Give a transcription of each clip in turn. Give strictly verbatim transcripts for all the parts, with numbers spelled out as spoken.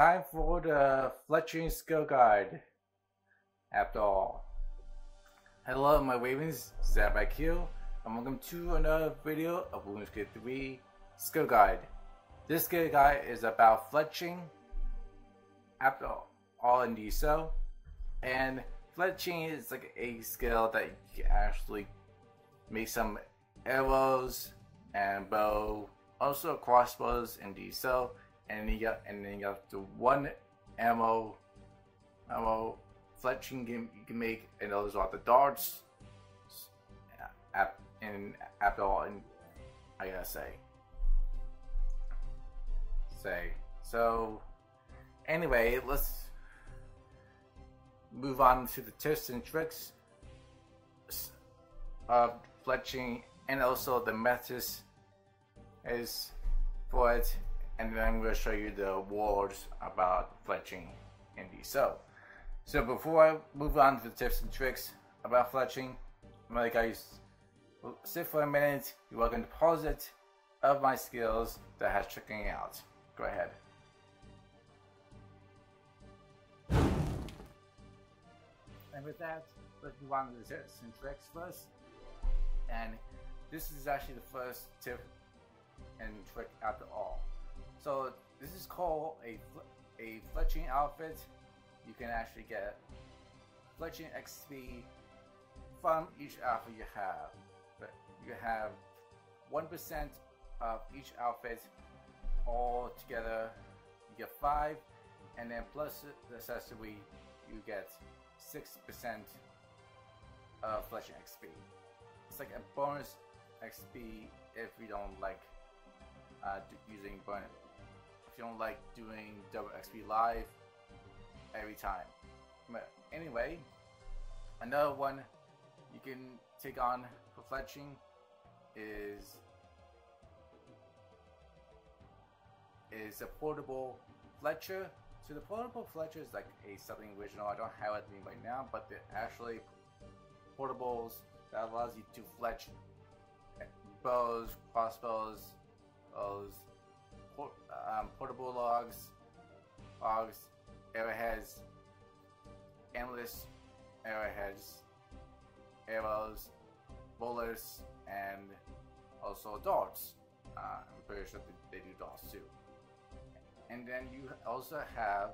time for the Fletching Skill Guide. After all, hello my Ravens, ZazBlack here, and welcome to another video of RuneScape three Skill Guide. This skill guide is about fletching, after all indeed so, and fletching is like a skill that you can actually make some arrows and bow, also crossbows indeed so, and then you got, and then you have the one ammo, ammo fletching game you can make, and those are the darts. And after all, and I gotta say, say so. Anyway, let's move on to the tips and tricks of fletching, and also the methods is for it. And then I'm going to show you the awards about fletching indeed so. So before I move on to the tips and tricks about fletching, I'm going to guys sit for a minute. You're welcome to pause it of my skills that has tricking out. Go ahead. And with that, let's move on to the tips and tricks first. And this is actually the first tip and trick after all. So this is called a, a Fletching Outfit. You can actually get Fletching X P from each outfit you have. But you have one percent of each outfit all together. You get five, and then plus the accessory, you get six percent of Fletching X P. It's like a bonus X P if you don't like uh, using bonus. If you don't like doing double X P live every time. But anyway, another one you can take on for fletching is is a portable fletcher. So the portable fletcher is like a something original. I don't have it right now, but they're actually portables that allows you to fletch bows, crossbows, bows. Um, portable logs, logs, arrowheads, endless arrowheads, arrows, bullets, and also darts. Uh, I'm pretty sure they do darts too. And then you also have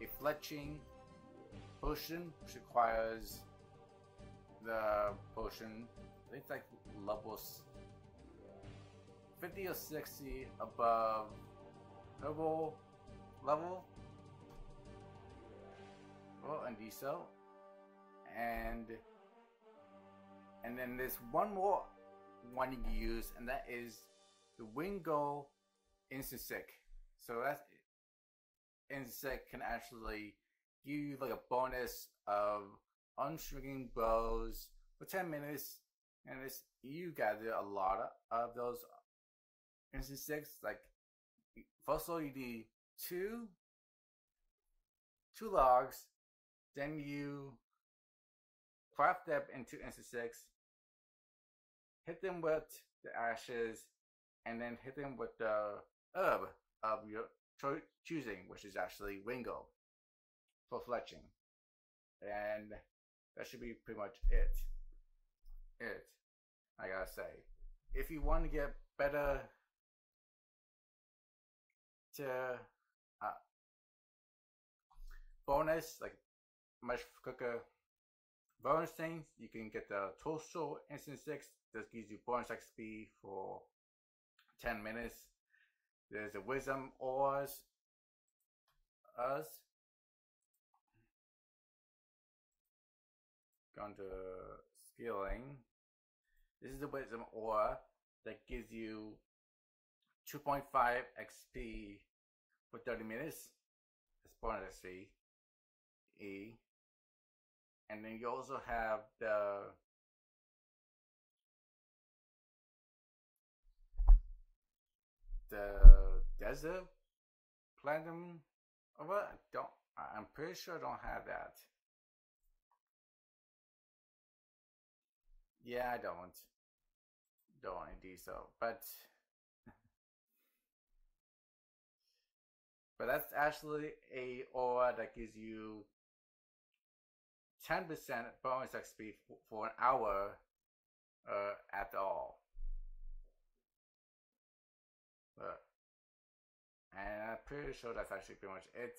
a Fletching Potion, which requires the potion, I think it's like levels fifty or sixty above herbal level. Well, indeed so. And and then there's one more one you can use, and that is the Wingo Instant Sick. So that's Instant Sick can actually give you like a bonus of unstringing bows for ten minutes, and it's, you gather a lot of, of those. Instant six, like first of all you need two two logs, then you craft them into instant six, hit them with the ashes, and then hit them with the herb of your cho choosing, which is actually Wingo for fletching. And that should be pretty much it. It, I gotta say, if you want to get better to uh, bonus, like much quicker bonus things, you can get the Tool Seto Instant Six. This gives you bonus X P for ten minutes. There's the Wisdom Aura, us going to skilling. This is the Wisdom Aura that gives you two point five X P for thirty minutes. That's bonus X P. E. And then you also have the the desert plantain. Oh, well, I don't. I'm pretty sure I don't have that. Yeah, I don't. Don't indeed so, but. But that's actually a aura that gives you ten percent bonus X P for an hour uh, after all. But, and I'm pretty sure that's actually pretty much it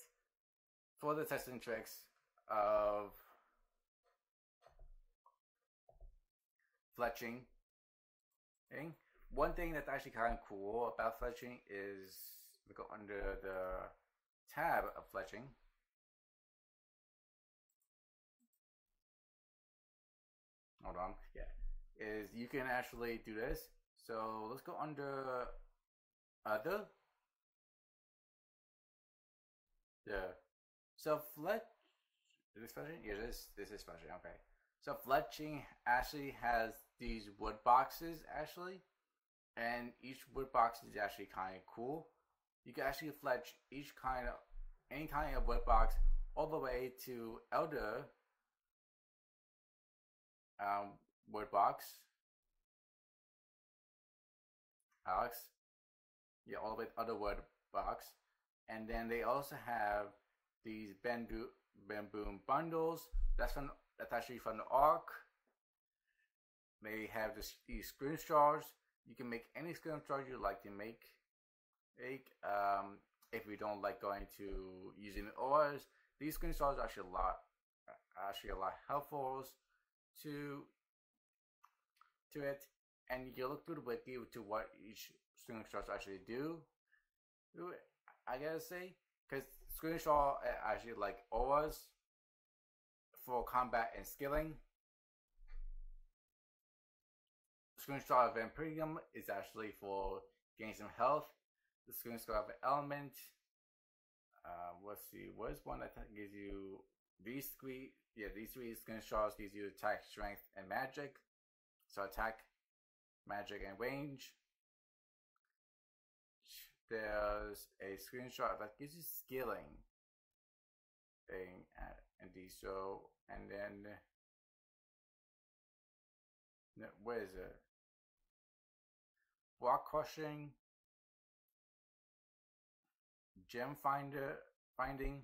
for the testing tricks of fletching. One thing that's actually kind of cool about fletching is we go under the tab of fletching. Hold on, yeah. Is you can actually do this. So let's go under other. Yeah. So fletch. Is this fletching? Yeah, this this is fletching. Okay. So fletching actually has these wood boxes actually, and each wood box is actually kind of cool. You can actually fletch each kind of any kind of wood box all the way to elder um, wood box. Alex, yeah, all the way to other wood box, and then they also have these bamboo bamboo bundles. That's from that's actually from the Ark. They have this, these scrim jars. You can make any scrim jar you like to make. Um, if you don't like going to using the ores, these screen stars are actually a lot, actually a lot helpful to to it. And you can look through the wiki to what each screen stars actually do. I gotta say, because screen star actually like ores for combat and skilling. Screen star of Vampirium is actually for gaining some health. The screen star of element. Uh, let's see, what is one that gives you these three? Yeah, these three screen stars gives you attack, strength, and magic. So attack, magic, and range. There's a screenshot that gives you skilling thing at, and these so and then no, where is it? Block crushing. Gem finder finding,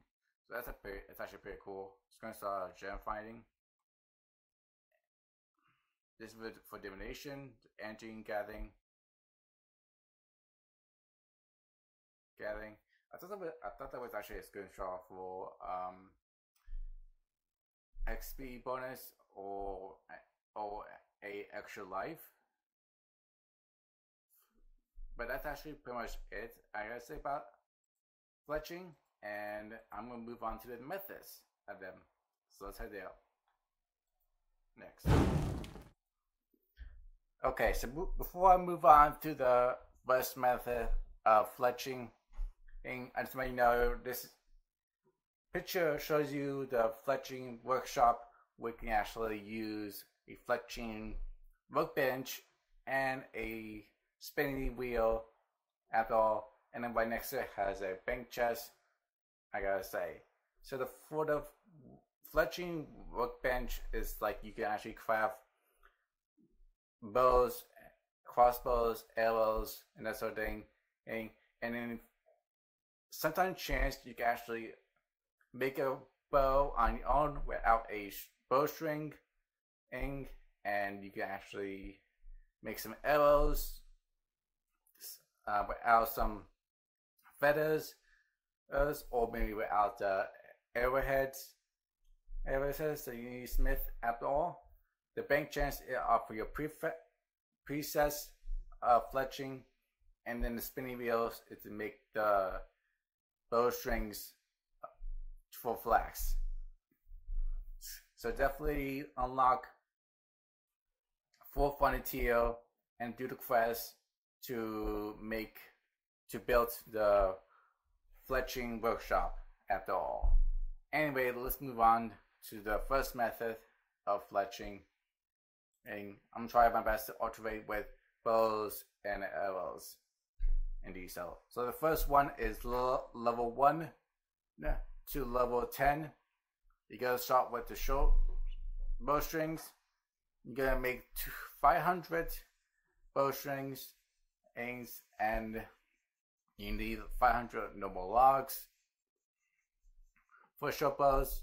so that's a pretty, it's actually pretty cool. It's gonna start gem finding. This is for divination, engine gathering, gathering. I thought that was, I thought that was actually a screenshot for um, X P bonus or or a extra life. But that's actually pretty much it I gotta say about fletching, and I'm going to move on to the methods of them. So let's head there. Next. Okay, so before I move on to the first method of fletching, thing, I just want you to know this picture shows you the fletching workshop where you can actually use a fletching workbench and a spinning wheel at all. And then right next to it has a bank chest, I gotta say. So the for the fletching workbench is like you can actually craft bows, crossbows, arrows, and that sort of thing. And, and then sometimes chance you can actually make a bow on your own without a bowstring, and you can actually make some arrows uh, without some feathers, or maybe without the arrowheads, arrowheads that you need smith after all. The bank chance are for your presets uh, fletching, and then the spinning wheels is to make the bowstrings for flax. So definitely unlock full frontier and do the quest to make to build the fletching workshop after all. Anyway, let's move on to the first method of fletching, and I'm trying my best to alternate with bows and arrows in detail. So the first one is level one to level ten. You gotta start with the short bowstrings. You're gonna make five hundred bowstrings, and You need five hundred noble logs for shopos.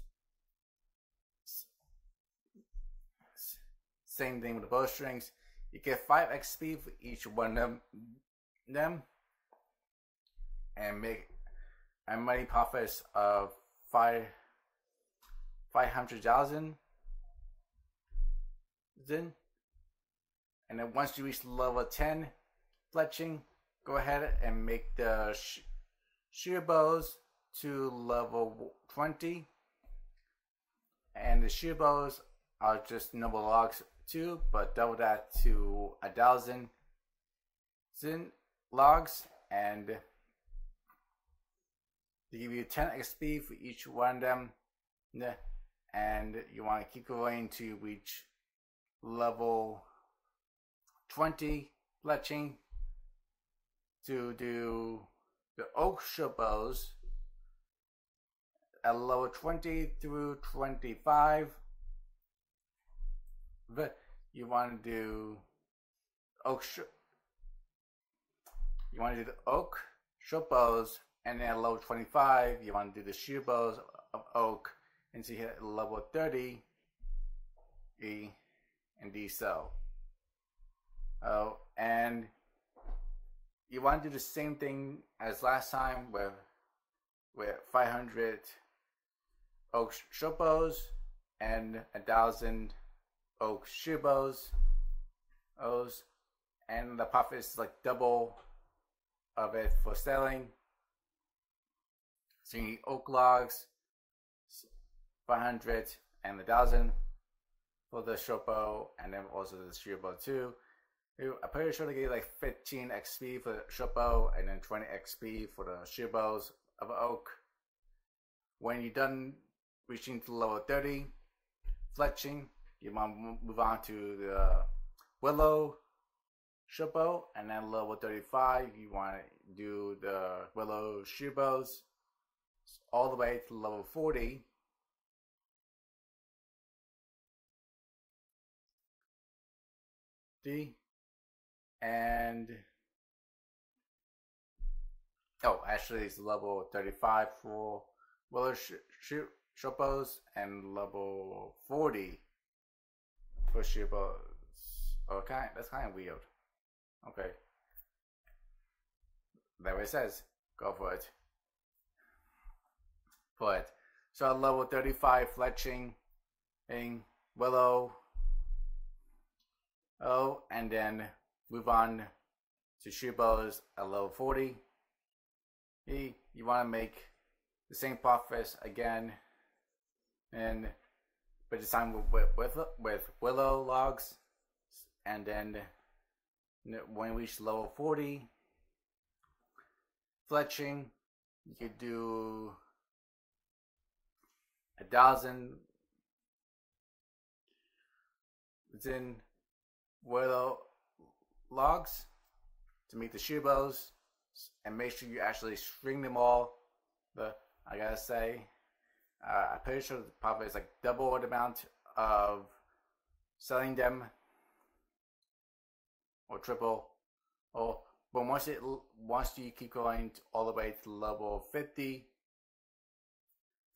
Same thing with the bowstrings. You get five X P for each one of them, and make and money profits of five five hundred thousand. Then, and then once you reach level ten fletching, go ahead and make the sh shear bows to level twenty, and the shear bows are just noble logs too, but double that to a thousand logs, and they give you ten X P for each one of them, and you want to keep going to reach level twenty fletching to do the oak bows at level twenty through twenty-five. But you want to do oak you want to do the oak bows, and then at level twenty-five you want to do the shoe bows of oak, and so you hit level thirty E and D cell. Oh, and you want to do the same thing as last time with with five hundred oak shopos and a thousand oak shibos, O's, and the profit is like double of it for selling. So you need oak logs, five hundred and a thousand for the shopo, and then also the shibo too. I'm pretty sure they get like fifteen X P for shopo and then twenty X P for the shibos of oak. When you're done reaching to level thirty fletching, you want to move on to the willow shibbo, and then level thirty-five you want to do the willow shibos all the way to level forty. D and oh, actually it's level thirty-five for willow sh sh shopos and level forty for shopos. Okay, that's kind of weird. Okay, that's what it says. Go for it. But so at level thirty-five fletching, in willow. Oh, and then move on to shibos at level forty. E, you want to make the same profits again, and but this time with with, with willow logs, and then when you reach level forty fletching, you could do a thousand. Then willow logs to meet the shibos, and make sure you actually string them all. But I gotta say, uh, I'm pretty sure the profit is like double the amount of selling them, or triple. Or but once it once you keep going all the way to level fifty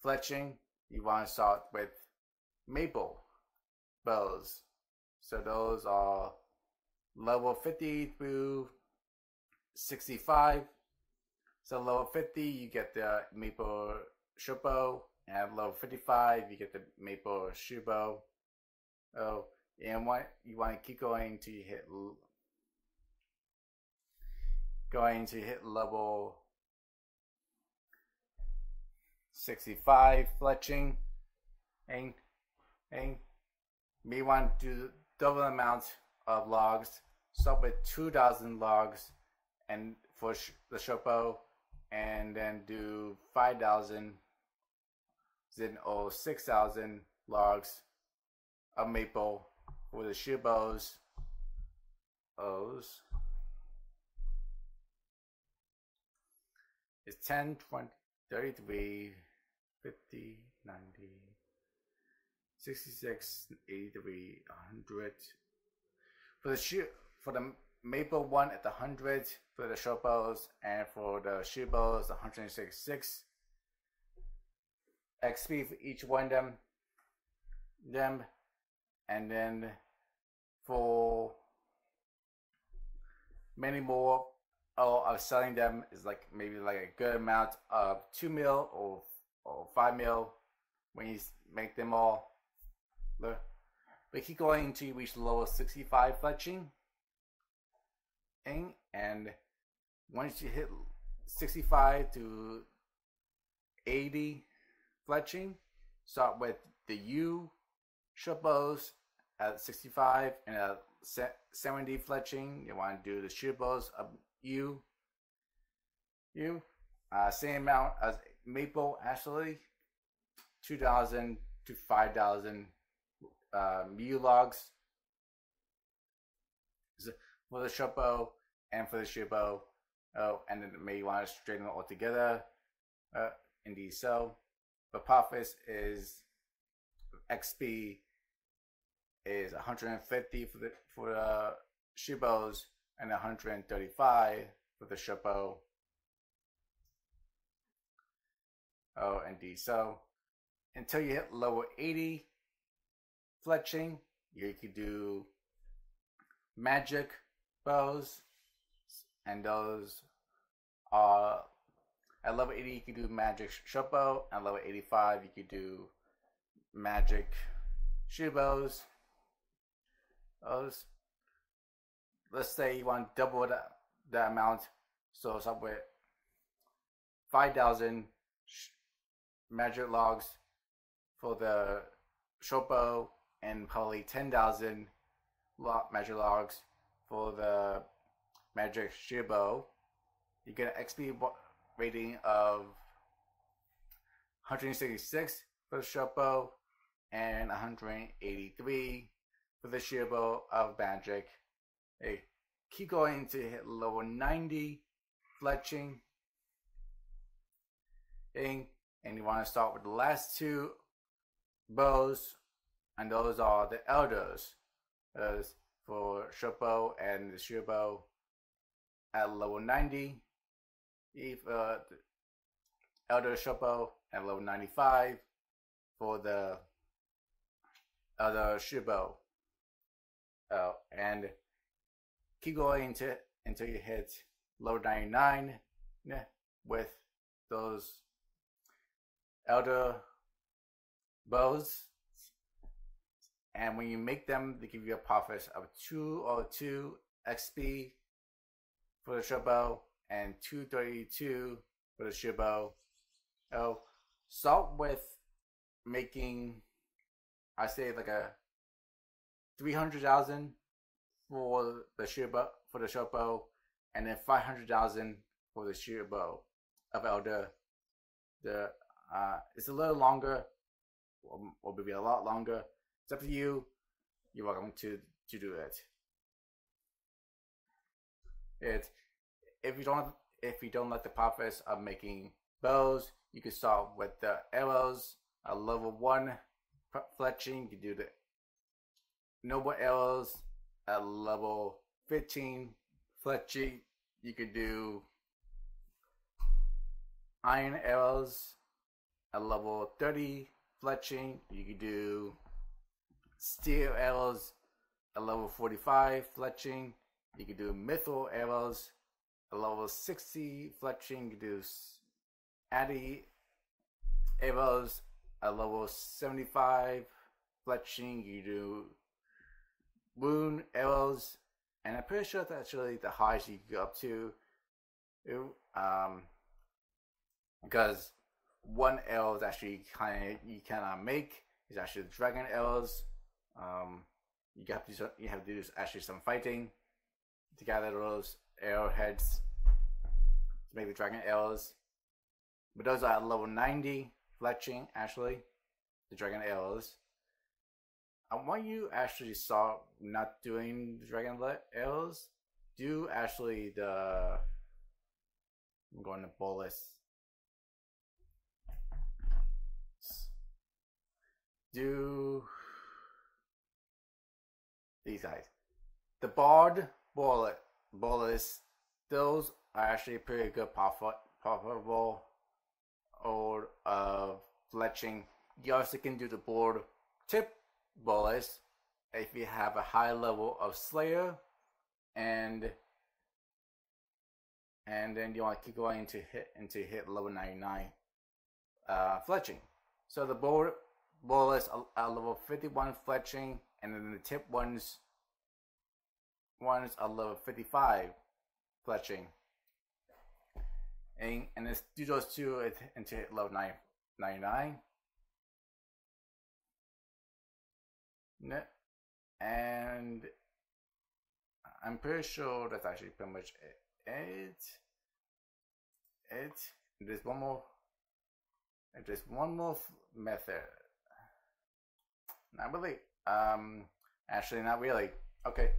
fletching, you want to start with maple bows. So those are level fifty through sixty-five. So level fifty, you get the maple shippo, and at level fifty-five, you get the maple shippo. Oh, and what you want to keep going to hit going to hit level sixty-five fletching, and and we want to do double the amount of logs. Start with two thousand logs, and for sh the shoppo, and then do five thousand, then oh six thousand logs of maple for the shibos, O's. It's ten, twenty, thirty-three, fifty, ninety, sixty-six, eighty-three, one hundred for the shoe for the maple one at the hundred for the short bows, and for the shoe bows, one hundred sixty-six X P for each one of them. them. And then for many more, oh, I was selling them is like maybe like a good amount of two mil or or five mil when you make them all. But keep going until you reach level sixty-five fletching. And once you hit sixty-five to eighty fletching, start with the U short bows at sixty-five, and at seventy fletching, you want to do the short bows of U. U, uh, same amount as maple, actually, two thousand to five thousand uh, mu logs for the short bow and for the short bow. Oh, and then maybe you want to straighten them all together. Uh, indeed, so. But profits is X P is one hundred fifty for the for the shibos and one hundred thirty-five for the shippo. Oh, indeed. So until you hit level eighty fletching, you could do magic bows, and those are at level eighty. You could do magic short bow, at level eighty-five you could do magic shoe bows. Let's say you want to double the, the amount, so start with five thousand magic logs for the short bow, and probably ten thousand magic logs for the magic shoe bow. You get an X P rating of one hundred sixty-six for the short bow and one hundred eighty-three for the sheer bow of magic. Hey, keep going to hit level ninety fletching, and you want to start with the last two bows, and those are the elders. Those for short bow and the sheer bow at level ninety. If uh, elder short bow at level ninety-five for the other shibo. Oh, and keep going to until you hit level ninety-nine with those elder bows, and when you make them, they give you a profit of two or two X P for the shibo and two thirty-two for the shibo. Oh, start with making, I say, like a three hundred thousand for the sheer bow, for the short bow, and then five hundred thousand for the sheer bow of elder. The uh, it's a little longer, or, or maybe a lot longer. It's up to you. You're welcome to to do it. It if you don't if you don't like the process of making bows, you can start with the arrows. A level one fletching, you do the noble arrows. At level fifteen fletching, you could do iron arrows. At level thirty fletching, you could do steel arrows. At level forty-five fletching, you could do mithril arrows. At level sixty fletching, you could do addy arrows. At level seventy-five fletching, you do wound arrows, and I'm pretty sure that's really the highest you can go up to, um, because one arrow is actually kind of you cannot make. It's actually the dragon arrows. Um, you have to you have to do actually some fighting to gather those arrowheads to make the dragon arrows. But those are at level ninety. Fletching, actually, the dragon arrows. I want you actually start not doing the dragon arrows. Do actually the. I'm going to bullets. Do these guys. The barred bullet bullets, those are actually pretty good profitable old uh, fletching. You also can do the board tip bullets if you have a high level of Slayer, and and then you want to keep going into hit into hit level ninety-nine uh, fletching. So the board bullets are, are level fifty-one fletching, and then the tip ones ones are level fifty-five fletching, and and let's do those two it, into hit level ninety-nine. And I'm pretty sure that's actually pretty much it. It, it there's one more. There's one more method. Not really. Um, actually, not really. Okay,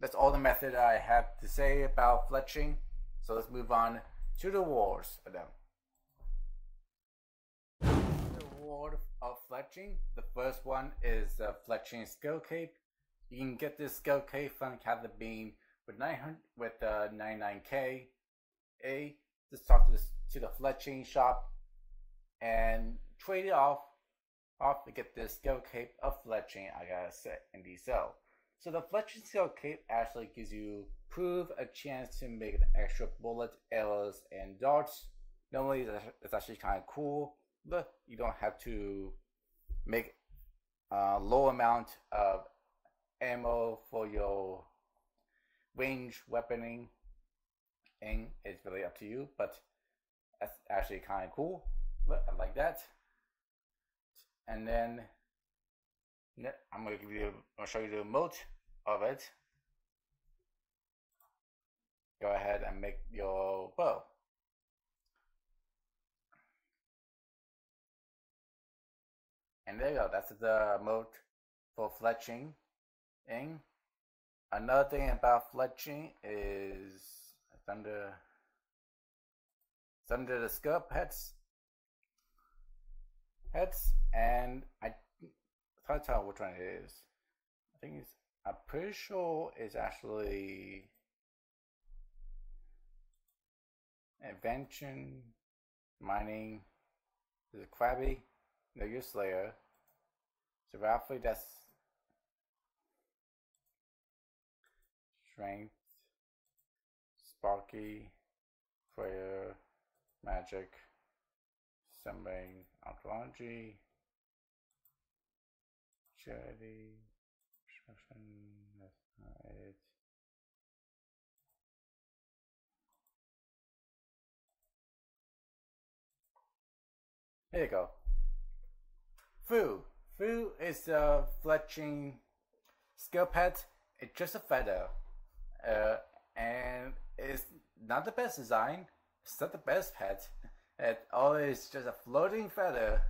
that's all the method I have to say about fletching. So let's move on to the rewards for them. The reward of fletching. The first one is the Fletching Seal Cape. You can get this Seal Cape from Catherine Bean with nine hundred with uh, ninety-nine K. A just talk to, this, to the fletching shop and trade it off off to get this Seal Cape of fletching. I gotta set in the cell. So the Fletching Seal Cape actually gives you prove a chance to make an extra bullet, arrows, and darts. Normally, it's actually kind of cool, but you don't have to make a low amount of ammo for your range weaponing, and it's really up to you, but that's actually kind of cool. But I like that. And then I'm gonna give you I'll show you the emote of it. Go ahead and make your bow. And there you go, that's the emote for fletching. And another thing about fletching is it's under it's under the scope heads heads and I can't tell which one it is. I think it's I'm pretty sure it's actually invention, mining, there's a crabby, no use Slayer. So roughly that's strength, sparky, prayer, magic, summoning, archaeology, charity, destruction, that's not it. There you go. Foo. Foo is a fletching skill pet. It's just a feather. Uh, and it's not the best design. It's not the best pet. It always just a floating feather.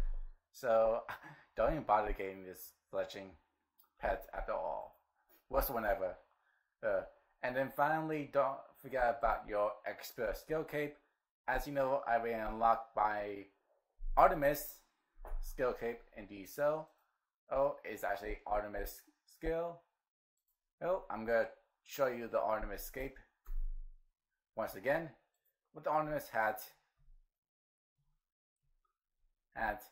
So don't even bother getting this fletching pet at all, whatsoever. Uh, and then finally, don't forget about your expert skill cape. As you know, I've been unlocked by Artemis skill cape in the cell. Oh, it's actually Artemis skill. Oh, I'm gonna show you the Artemis cape once again with the Artemis hat. Hat,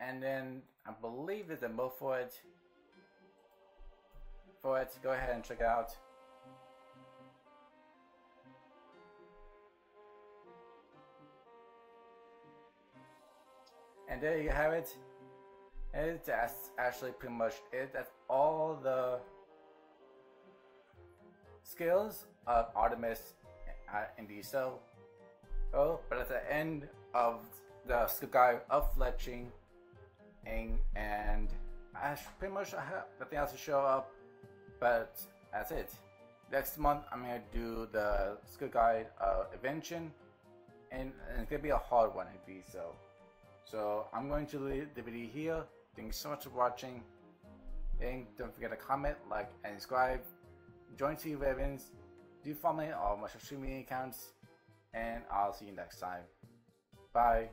and then I believe there's a mode for it. For it, go ahead and check it out. And there you have it. And that's actually pretty much it. That's all the skills of Artemis in the cell. Oh, but at the end of the skill guide of fletching, and, and I pretty much have nothing else to show up, but that's it. Next month I'm going to do the skill guide of invention, and, and it's going to be a hard one in the cell. So I'm going to leave the video here. Thanks so much for watching, and don't forget to comment, like, and subscribe. Join Team Ravens, do follow me on all my social media accounts, and I'll see you next time. Bye.